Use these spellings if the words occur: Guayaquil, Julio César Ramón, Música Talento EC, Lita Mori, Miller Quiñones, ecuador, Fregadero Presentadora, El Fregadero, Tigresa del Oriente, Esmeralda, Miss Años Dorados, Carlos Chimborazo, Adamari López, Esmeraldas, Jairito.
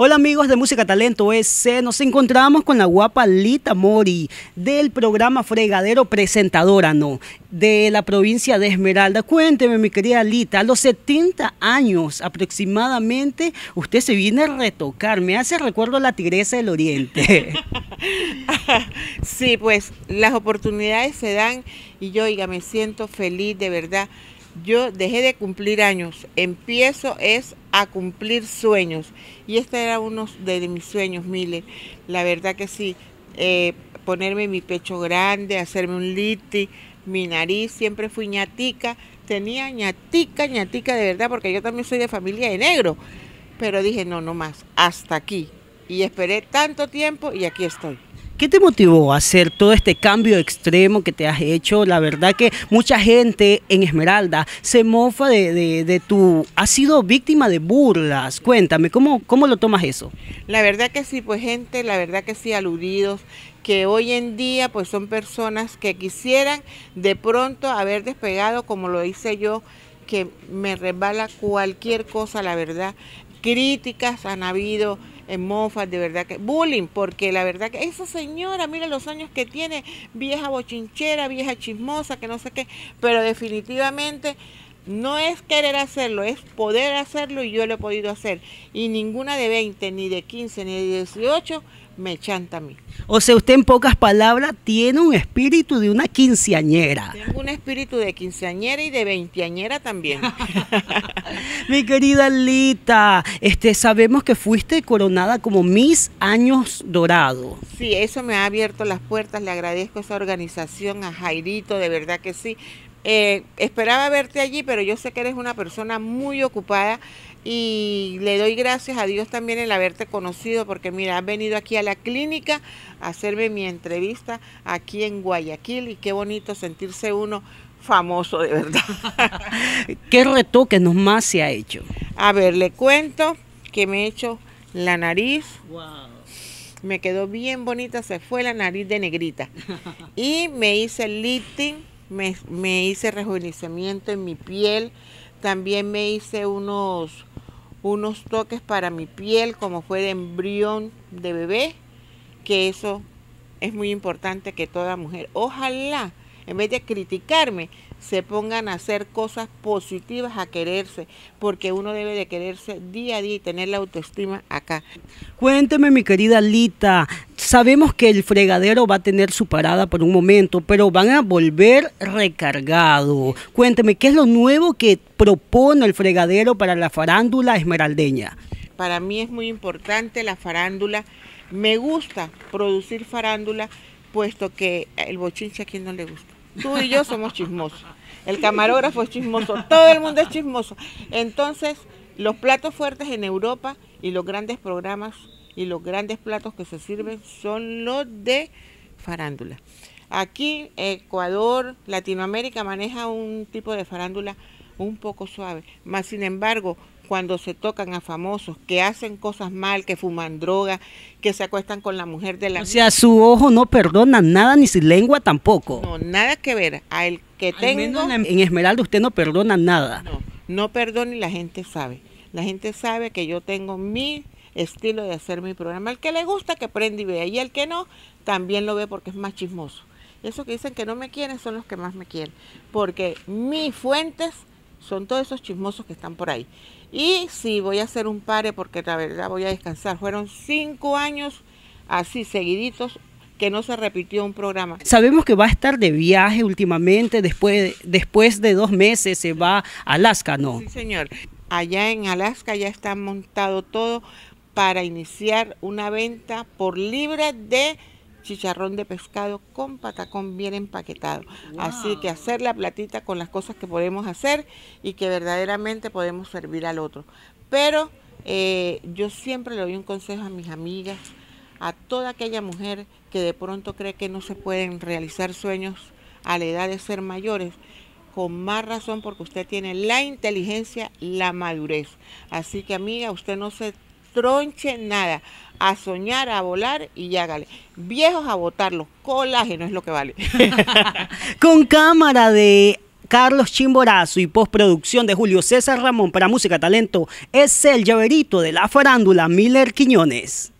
Hola amigos de Música Talento SC, nos encontramos con la guapa Lita Mori del programa Fregadero Presentadora, de la provincia de Esmeralda. Cuénteme, mi querida Lita, a los 70 años aproximadamente usted se viene a retocar, me hace recuerdo a la Tigresa del Oriente. Sí, pues las oportunidades se dan y yo, oiga, me siento feliz de verdad. Yo dejé de cumplir años, empiezo es a cumplir sueños. Y este era uno de mis sueños, Miller. La verdad que sí, ponerme mi pecho grande, hacerme un lifting, mi nariz, siempre fui ñatica. Tenía ñatica de verdad, porque yo también soy de familia de negro. Pero dije, no, no más, hasta aquí. Y esperé tanto tiempo y aquí estoy. ¿Qué te motivó a hacer todo este cambio extremo que te has hecho? La verdad que mucha gente en Esmeralda se mofa de tu... Has sido víctima de burlas. Cuéntame, ¿cómo lo tomas eso? La verdad que sí, pues gente, la verdad que sí, aludidos, que hoy en día pues son personas que quisieran de pronto haber despegado, como lo hice yo, que me resbala cualquier cosa, la verdad. Críticas han habido, mofas, de verdad que bullying, porque la verdad que esa señora, mira los años que tiene, vieja bochinchera, vieja chismosa, que no sé qué, pero definitivamente no es querer hacerlo, es poder hacerlo, y yo lo he podido hacer, y ninguna de 20, ni de 15, ni de 18 me chanta a mí. O sea, usted en pocas palabras tiene un espíritu de una quinceañera. Tengo un espíritu de quinceañera y de veinteañera también. Mi querida Lita, sabemos que fuiste coronada como Miss Años Dorados. Sí, eso me ha abierto las puertas, le agradezco a esa organización, a Jairito, de verdad que sí. Esperaba verte allí, pero yo sé que eres una persona muy ocupada y le doy gracias a Dios también el haberte conocido, porque mira, has venido aquí a la clínica a hacerme mi entrevista aquí en Guayaquil, y qué bonito sentirse uno famoso de verdad. ¿Qué retoques más se ha hecho? A ver, le cuento que me he hecho la nariz. Wow. Me quedó bien bonita, se fue la nariz de negrita. Y me hice el lifting. Me hice rejuvenecimiento en mi piel, también me hice unos toques para mi piel, como fue de embrión de bebé, que eso es muy importante, que toda mujer, ojalá, en vez de criticarme, se pongan a hacer cosas positivas, a quererse, porque uno debe de quererse día a día y tener la autoestima acá. Cuénteme, mi querida Lita, sabemos que el fregadero va a tener su parada por un momento, pero van a volver recargado. Cuénteme, ¿qué es lo nuevo que propone el fregadero para la farándula esmeraldeña? Para mí es muy importante la farándula, me gusta producir farándula, puesto que el bochinche a quien no le gusta. Tú y yo somos chismosos, el camarógrafo es chismoso, todo el mundo es chismoso. Entonces, los platos fuertes en Europa y los grandes programas y los grandes platos que se sirven son los de farándula. Aquí, Ecuador, Latinoamérica maneja un tipo de farándula un poco suave, más sin embargo, cuando se tocan a famosos que hacen cosas mal, que fuman droga, que se acuestan con la mujer de la... O sea, su ojo no perdona nada, ni su lengua tampoco. No, nada que ver. A el que tengo... En Esmeralda usted no perdona nada. No, no perdona, y la gente sabe. La gente sabe que yo tengo mi estilo de hacer mi programa. El que le gusta, que prende y vea. Y el que no, también lo ve, porque es más chismoso. Esos que dicen que no me quieren son los que más me quieren. Porque mis fuentes son todos esos chismosos que están por ahí. Y sí, voy a hacer un pare, porque la verdad voy a descansar. Fueron 5 años así seguiditos que no se repitió un programa. Sabemos que va a estar de viaje últimamente, después de 2 meses se va a Alaska, ¿no? Sí, señor. Allá en Alaska ya está montado todo para iniciar una venta por libre de chicharrón de pescado con patacón bien empaquetado. Wow. Así que hacer la platita con las cosas que podemos hacer y que verdaderamente podemos servir al otro. Pero yo siempre le doy un consejo a mis amigas, a toda aquella mujer que de pronto cree que no se pueden realizar sueños a la edad de ser mayores, con más razón porque usted tiene la inteligencia, la madurez. Así que amiga, usted no se tronche nada, a soñar, a volar y hágale. Viejos a botarlos, colágeno es lo que vale. Con cámara de Carlos Chimborazo y postproducción de Julio César Ramón para Música Talento es el llaverito de la farándula Miller Quiñones.